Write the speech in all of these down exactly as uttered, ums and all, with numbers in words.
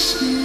Thank you.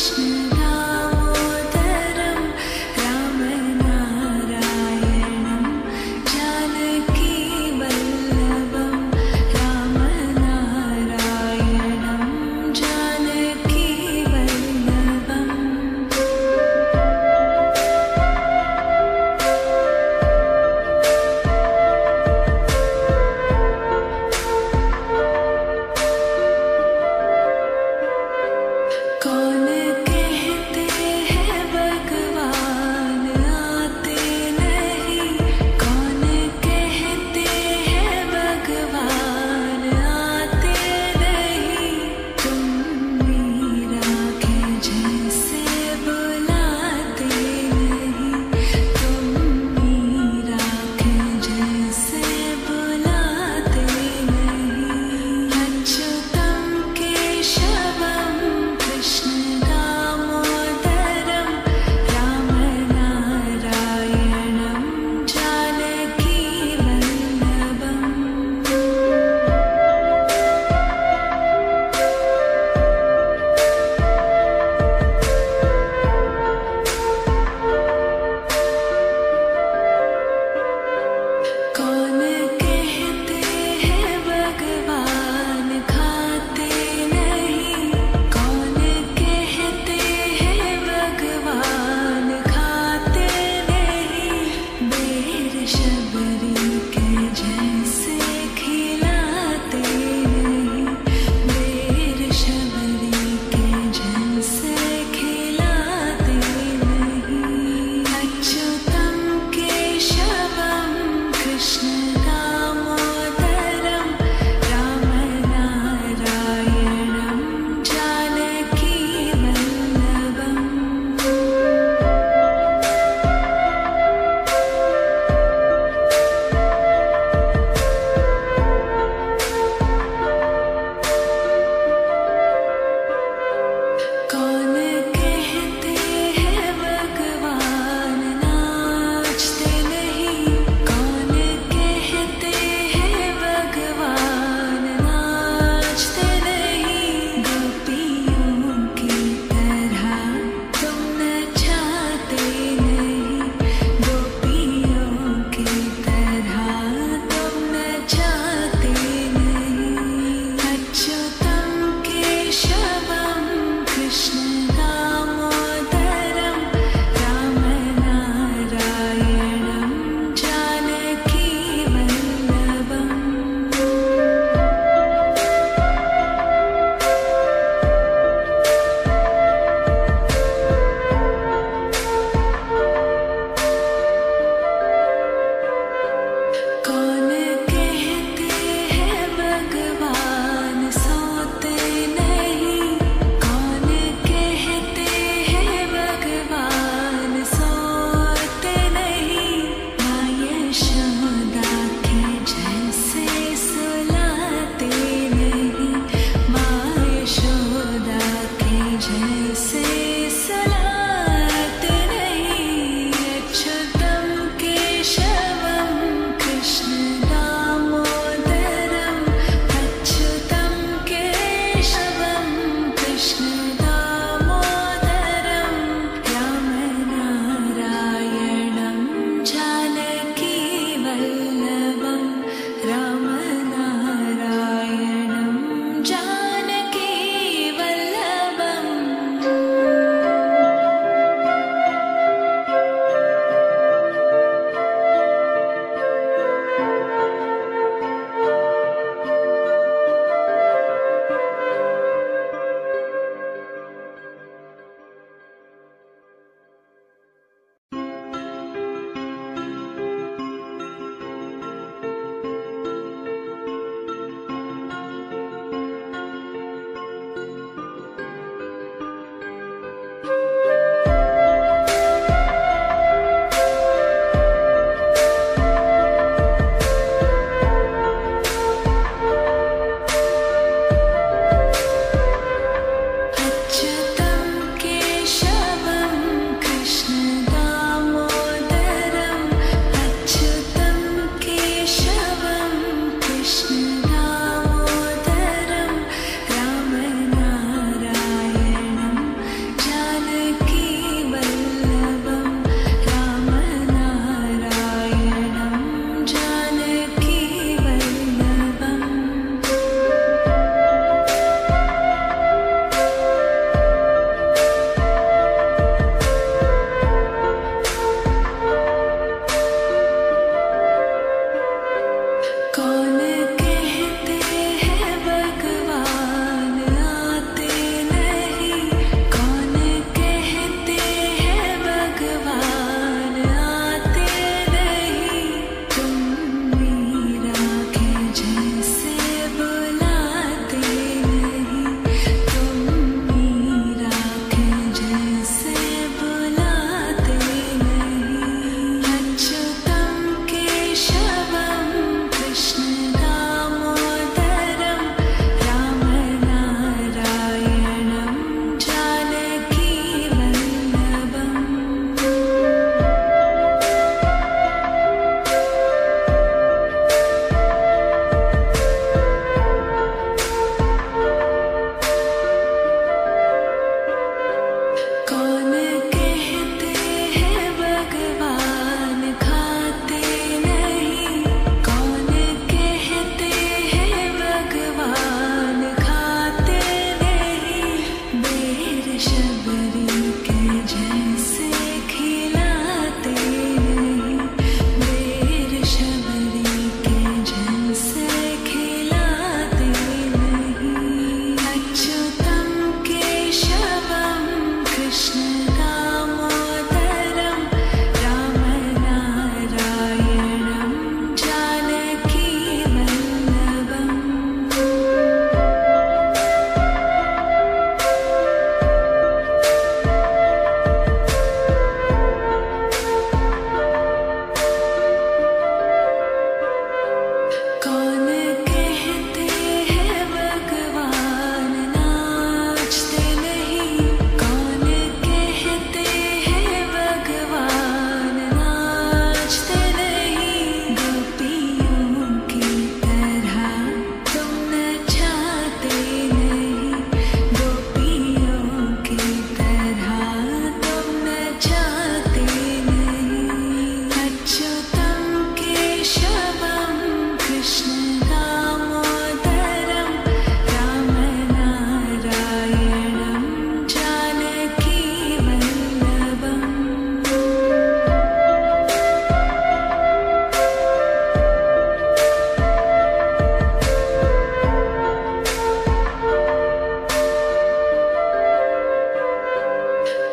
Shabam Krishna.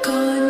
Shabam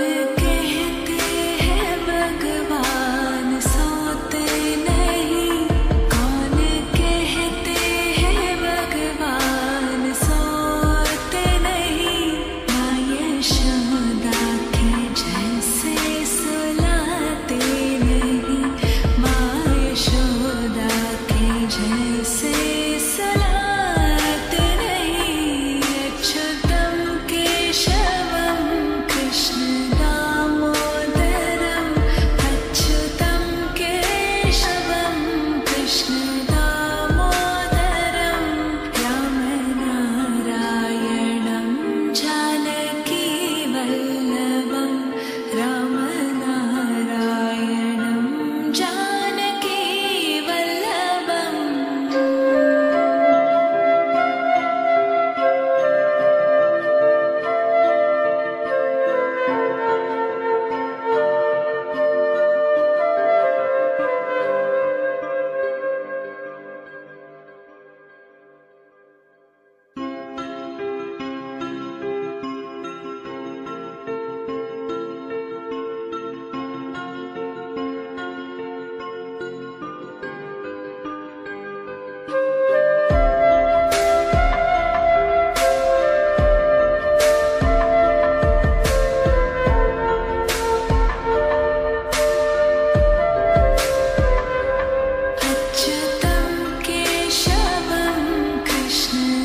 Krishna.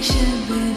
should be.